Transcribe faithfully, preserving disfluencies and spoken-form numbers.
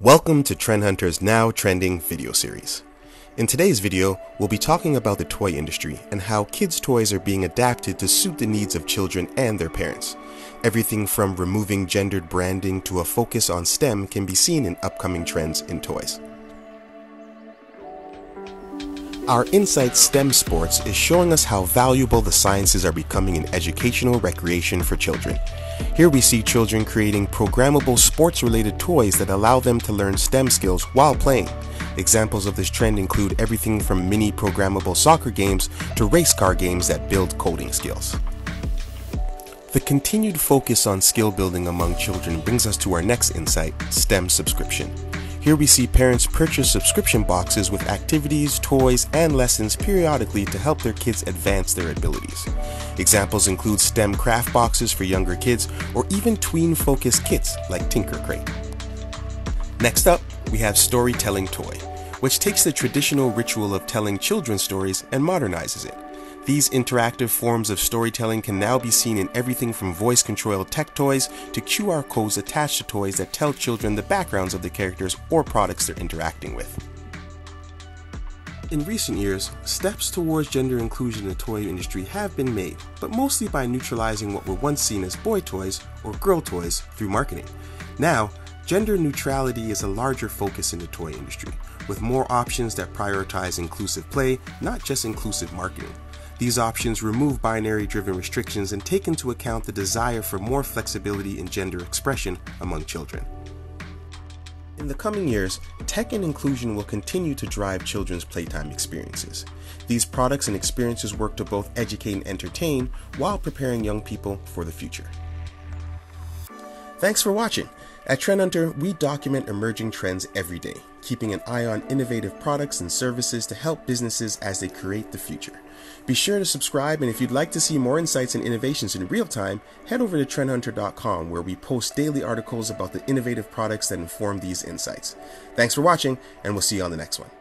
Welcome to Trend Hunter's Now Trending video series. In today's video, we'll be talking about the toy industry and how kids' toys are being adapted to suit the needs of children and their parents. Everything from removing gendered branding to a focus on STEM can be seen in upcoming trends in toys. Our insight, STEM Sports, is showing us how valuable the sciences are becoming in educational recreation for children. Here we see children creating programmable sports-related toys that allow them to learn STEM skills while playing. Examples of this trend include everything from mini programmable soccer games to race car games that build coding skills. The continued focus on skill building among children brings us to our next insight, STEM Subscription. Here we see parents purchase subscription boxes with activities, toys, and lessons periodically to help their kids advance their abilities. Examples include STEM craft boxes for younger kids or even tween-focused kits like Tinker Crate. Next up, we have Storytelling Toy, which takes the traditional ritual of telling children's stories and modernizes it. These interactive forms of storytelling can now be seen in everything from voice-controlled tech toys to Q R codes attached to toys that tell children the backgrounds of the characters or products they're interacting with. In recent years, steps towards gender inclusion in the toy industry have been made, but mostly by neutralizing what were once seen as boy toys or girl toys through marketing. Now, gender neutrality is a larger focus in the toy industry, with more options that prioritize inclusive play, not just inclusive marketing. These options remove binary-driven restrictions and take into account the desire for more flexibility in gender expression among children. In the coming years, tech and inclusion will continue to drive children's playtime experiences. These products and experiences work to both educate and entertain while preparing young people for the future. Thanks for watching. At Trend Hunter, we document emerging trends every day, keeping an eye on innovative products and services to help businesses as they create the future. Be sure to subscribe, and if you'd like to see more insights and innovations in real time, head over to trend hunter dot com where we post daily articles about the innovative products that inform these insights. Thanks for watching, and we'll see you on the next one.